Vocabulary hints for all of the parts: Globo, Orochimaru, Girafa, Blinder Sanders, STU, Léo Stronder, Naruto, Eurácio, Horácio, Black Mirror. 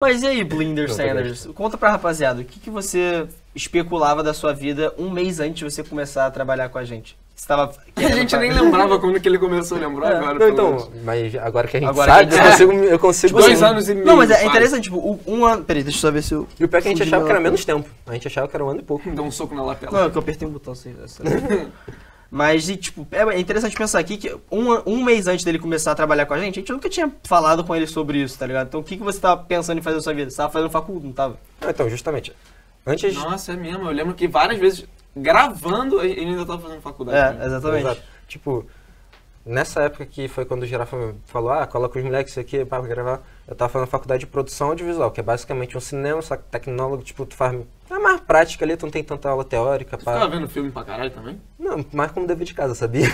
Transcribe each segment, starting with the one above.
Mas e aí, Blinder Sanders? Conta pra rapaziada, o que, que você especulava da sua vida um mês antes de você começar a trabalhar com a gente? Você tava a gente nem lembrava quando que ele começou a lembrar agora. Não, então, mas agora que a gente sabe, eu consigo... Tipo, 2 anos e meio. Não, mas é interessante, tipo, um ano... Peraí, deixa eu só ver se eu... E o pior é que a gente achava que era menos tempo. A gente achava que era 1 ano e pouco. Deu um soco na lapela. Não, é que eu apertei um botão assim. Mas, e, tipo, é interessante pensar aqui que um mês antes dele começar a trabalhar com a gente nunca tinha falado com ele sobre isso, tá ligado? Então, o que, que você tava pensando em fazer na sua vida? Você tava fazendo faculdade, não tava? Ah, então, justamente. Antes... Nossa, é mesmo. Eu lembro que várias vezes, gravando, ele ainda tava fazendo faculdade. É, exatamente. Exato. Tipo, nessa época que foi quando o Girafa falou, ah, coloca os moleques aqui pra gravar, eu tava fazendo faculdade de produção audiovisual, que é basicamente um cinema, só que tecnólogo, tipo, tu faz... É mais prática ali, tu não tem tanta aula teórica. Você tava vendo filme pra caralho também? Não, mais como dever de casa, sabia?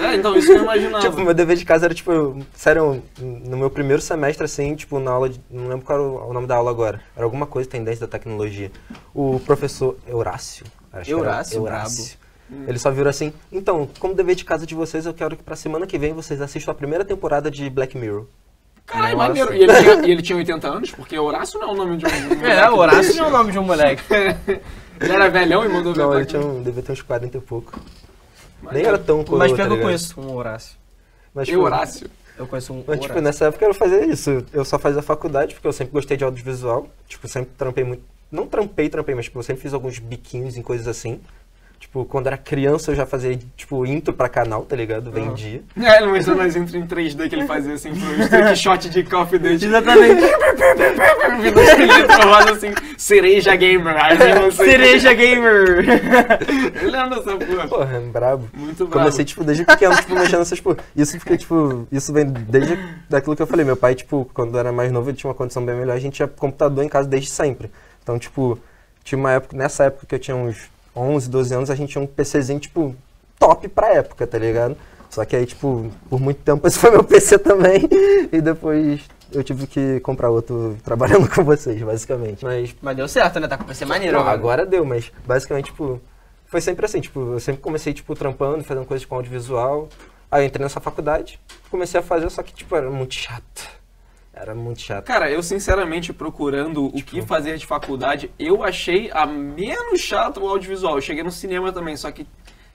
É, então, isso que eu imaginava. Tipo, meu dever de casa era, tipo, sério, no meu primeiro semestre, assim, tipo, na aula, não lembro qual era o nome da aula agora, era alguma coisa tendência da tecnologia. O professor Eurácio, acho que era Eurácio. Ele só virou assim, então, como dever de casa de vocês, eu quero que pra semana que vem vocês assistam a primeira temporada de Black Mirror. Caralho, maneiro. E ele tinha 80 anos, porque Horácio não é o nome de um moleque. É, Horácio não é o nome de um moleque. Ele era velhão e mandou ver. Não, ele devia ter uns 40 e pouco. Mas nem era tão coroa. Mas pior que eu conheço um Horácio. E Horácio? Eu conheço um Horácio. Mas, tipo, nessa época eu fazia isso. Eu só fazia faculdade, porque eu sempre gostei de audiovisual. Tipo, sempre trampei muito... Não trampei, mas tipo, eu sempre fiz alguns biquinhos em coisas assim. Tipo, quando era criança eu já fazia, tipo, intro pra canal, tá ligado? Vendia. É, ele mostrou nas intro em 3D que ele fazia, assim, um shot de Call of Duty. Exatamente. Ele assim, cereja gamer. Cereja gamer. Ele lembra essa porra. Porra, é brabo. Muito brabo. Comecei, tipo, desde pequeno, tipo, mexendo nessas, tipo... Isso porque, tipo, isso vem desde daquilo que eu falei. Meu pai, tipo, quando era mais novo, ele tinha uma condição bem melhor. A gente tinha computador em casa desde sempre. Então, tipo, tinha uma época... Nessa época que eu tinha uns... 11, 12 anos, a gente tinha um PCzinho, tipo, top pra época, tá ligado? Só que aí, tipo, por muito tempo esse foi meu PC também. E depois eu tive que comprar outro trabalhando com vocês, basicamente. Mas deu certo, né? Tá com o PC maneiro. Não, agora deu, mas basicamente, tipo, foi sempre assim. Tipo, eu sempre comecei, tipo, trampando, fazendo coisas com audiovisual. Aí eu entrei nessa faculdade, comecei a fazer, só que, tipo, era muito chato. Era muito chato. Cara, eu sinceramente procurando tipo, o que fazer de faculdade, eu achei a menos chato o audiovisual. Eu cheguei no cinema também, só que,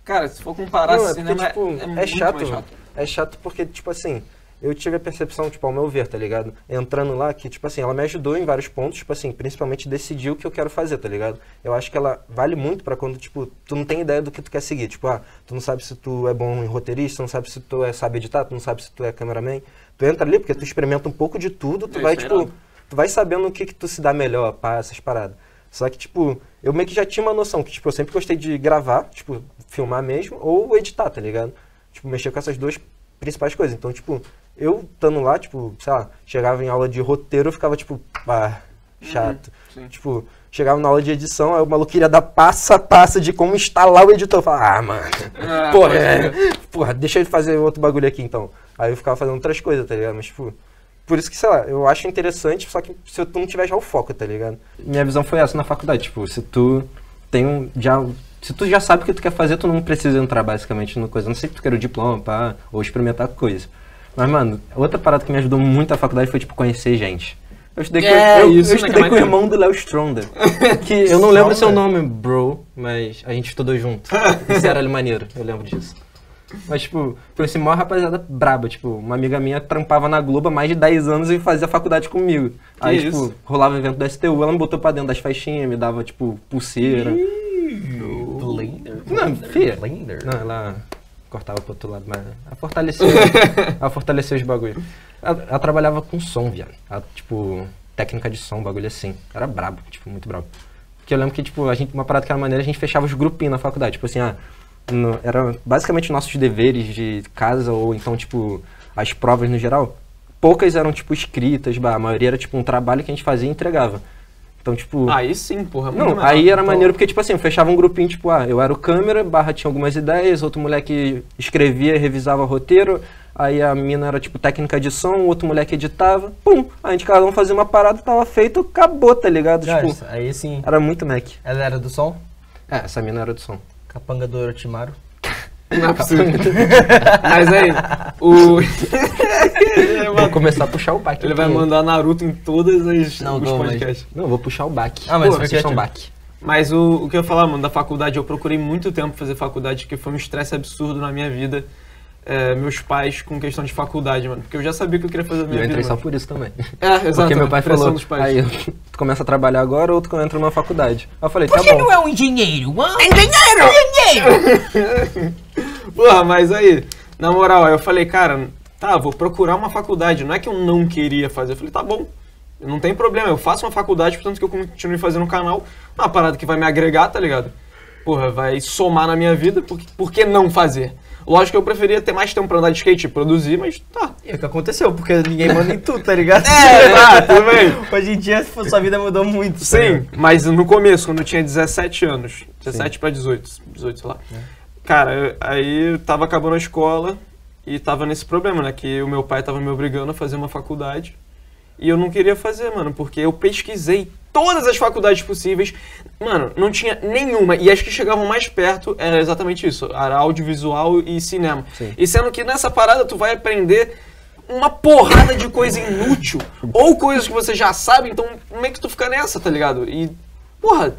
cara, se for comparar não, cinema porque, tipo, é muito chato, mais chato. É chato porque, tipo assim, eu tive a percepção, tipo, ao meu ver, tá ligado? Entrando lá, que, tipo assim, ela me ajudou em vários pontos, tipo assim, principalmente decidir o que eu quero fazer, tá ligado? Eu acho que ela vale muito pra quando, tipo, tu não tem ideia do que tu quer seguir. Tipo, ah, tu não sabe se tu é bom em roteirista, tu não sabe se tu sabe editar, tu não sabe se tu é cameraman. Tu entra ali, porque tu experimenta um pouco de tudo, tu vai, tipo, tu vai sabendo o que tu se dá melhor para essas paradas. Só que, tipo, eu meio que já tinha uma noção, que, tipo, eu sempre gostei de gravar, tipo, filmar mesmo, ou editar, tá ligado? Tipo, mexer com essas duas principais coisas. Então, tipo, eu estando lá, tipo, sei lá, chegava em aula de roteiro, eu ficava, tipo, ah, chato. Uhum, tipo, chegava na aula de edição, aí o maluco queria dar passo a passo de como instalar o editor. Eu falava, ah, mano, porra, deixa ele fazer outro bagulho aqui, então. Aí eu ficava fazendo outras coisas, tá ligado? Mas, tipo, por isso que, sei lá, eu acho interessante, só que se tu não tiver já o foco, tá ligado? Minha visão foi essa na faculdade, tipo, se tu tem se tu já sabe o que tu quer fazer, tu não precisa entrar, basicamente, no coisa. Não sei se tu quer o diploma, pá, ou experimentar coisa. Mas, mano, outra parada que me ajudou muito na faculdade foi, tipo, conhecer gente. Eu estudei com o irmão do Léo Stronder, que eu não lembro seu nome, bro, mas a gente estudou junto. Isso era maneiro, eu lembro disso. Mas, tipo, foi assim, maior rapaziada braba, tipo, uma amiga minha trampava na Globo há mais de 10 anos e fazia faculdade comigo. Aí, tipo, rolava evento da STU, ela me botou pra dentro das faixinhas, me dava, tipo, pulseira. Não, filha. Não, ela cortava pro outro lado, mas ela fortaleceu os bagulho. Ela trabalhava com som, viado. Ela, tipo, técnica de som, bagulho assim. Era brabo, tipo, muito brabo. Porque eu lembro que, tipo, a gente, uma parada que era maneira, a gente fechava os grupinhos na faculdade, tipo assim, ah... Era basicamente nossos deveres de casa, ou então, tipo, as provas no geral. Poucas eram, tipo, escritas, a maioria era, tipo, um trabalho que a gente fazia e entregava. Então, tipo... Aí sim, porra. Não, aí era maneiro, porque, tipo assim, eu fechava um grupinho, tipo, ah, eu era o câmera, barra tinha algumas ideias, outro moleque escrevia e revisava roteiro, aí a mina era, tipo, técnica de som, outro moleque editava, pum! A gente, cada um fazia uma parada, tava feito, acabou, tá ligado? Tipo, aí sim... Era muito Mac. Ela era do som? É, essa mina era do som. Capanga do Orochimaru. Não é possível. Mas aí, o... Vou começar a puxar o back. Ele vai mandar Naruto em todas as podcasts. Não, vou puxar o back. Ah, mas puxar um back. Mas o que eu ia falar, mano, da faculdade, eu procurei muito tempo fazer faculdade, que foi um estresse absurdo na minha vida. É, meus pais com questão de faculdade, mano. Porque eu já sabia que eu queria fazer a minha vida. Eu entrei só por isso também. É, exato. Porque meu pai falou, aí, tu começa a trabalhar agora ou tu entra numa faculdade. Aí eu falei, tá bom. Por que não é um engenheiro? É engenheiro! Engenheiro! Porra, mas aí, na moral, eu falei, cara, tá, vou procurar uma faculdade. Não é que eu não queria fazer. Eu falei, tá bom. Não tem problema, eu faço uma faculdade, portanto que eu continue fazendo um canal, uma parada que vai me agregar, tá ligado? Porra, vai somar na minha vida, por que não fazer? Lógico que eu preferia ter mais tempo pra andar de skate e produzir, mas tá. E é o que aconteceu, porque ninguém manda em tudo, tá ligado? É, tudo bem. Hoje em dia sua vida mudou muito. Sim, né? Mas no começo, quando eu tinha 17 anos, 17 pra 18, sei lá. É. Cara, aí eu tava acabando a escola e tava nesse problema, né? Que o meu pai tava me obrigando a fazer uma faculdade. E eu não queria fazer, mano, porque eu pesquisei todas as faculdades possíveis. Mano, não tinha nenhuma. E as que chegavam mais perto era exatamente isso. Era audiovisual e cinema. Sim. E sendo que nessa parada tu vai aprender uma porrada de coisa inútil. Ou coisas que você já sabe, então como é que tu fica nessa, tá ligado? E, porra,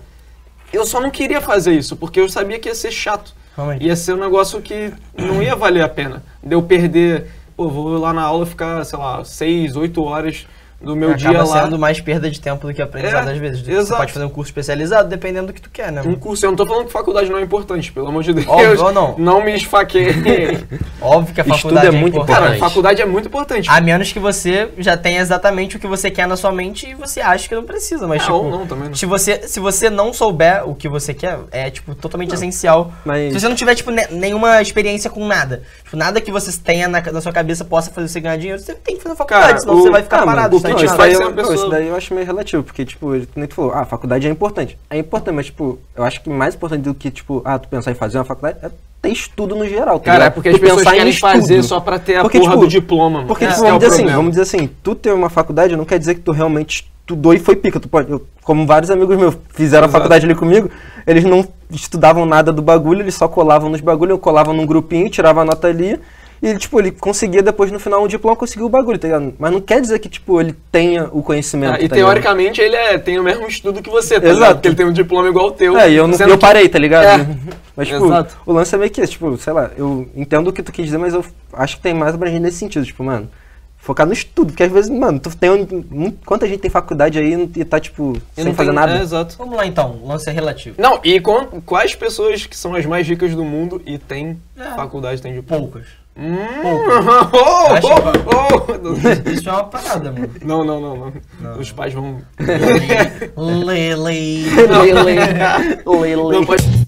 eu só não queria fazer isso, porque eu sabia que ia ser chato. Ia ser um negócio que não ia valer a pena. De eu perder, pô, vou lá na aula ficar, sei lá, 6, 8 horas... do meu dia lá. Acaba sendo mais perda de tempo do que aprendizado às vezes. Exato. Você pode fazer um curso especializado, dependendo do que tu quer, né? Um curso, eu não tô falando que faculdade não é importante, pelo amor de Deus. Óbvio, não. Não me esfaquei. Óbvio que a faculdade é muito importante. Cara, a faculdade é muito importante. A menos que você já tenha exatamente o que você quer na sua mente e você acha que não precisa, mas tipo... Não, também não. Se você não souber o que você quer, é tipo totalmente essencial. Mas... se você não tiver tipo nenhuma experiência com nada, tipo, nada que você tenha na sua cabeça possa fazer você ganhar dinheiro, você tem que fazer faculdade, cara, senão você vai ficar parado, tá? Não, isso daí eu acho meio relativo, porque, tipo, nem tu falou, ah, a faculdade é importante. É importante, mas, tipo, eu acho que mais importante do que, tipo, ah, tu pensar em fazer uma faculdade é ter estudo no geral, tá? Cara, é porque as pessoas querem fazer só pra ter a porra do diploma, porque, tipo, vamos dizer assim, tu ter uma faculdade não quer dizer que tu realmente estudou e foi pica. Tu pode, como vários amigos meus fizeram a faculdade ali comigo, eles não estudavam nada do bagulho, eles só colavam nos bagulhos, eu colava num grupinho, tirava a nota ali. E, tipo, ele conseguia depois, no final, um diploma, conseguiu o bagulho, tá ligado? Mas não quer dizer que, tipo, ele tenha o conhecimento, tá teoricamente, ele tem o mesmo estudo que você, tá ligado? Porque ele tem um diploma igual o teu. É, e eu parei, tá ligado? É. Mas, tipo, o lance é meio que, tipo, sei lá, eu entendo o que tu quis dizer, mas eu acho que tem mais abrangente nesse sentido, tipo, mano, focar no estudo, porque às vezes, mano, tu tem quanta gente tem faculdade aí e tá, tipo, sem fazer nada. É, exato. Vamos lá, então, o lance é relativo. Não, e quais pessoas que são as mais ricas do mundo e tem faculdade, tem diploma? Poucas. Isso é uma parada, mano. Não. Os pais vão. Lele. Lele. Lele.